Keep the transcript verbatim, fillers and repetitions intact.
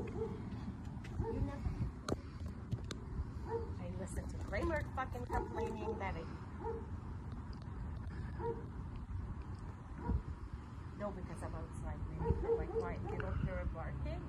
I listen to Kramer fucking complaining that it. No, because I'm outside, maybe they're like, why? They don't hear a barking.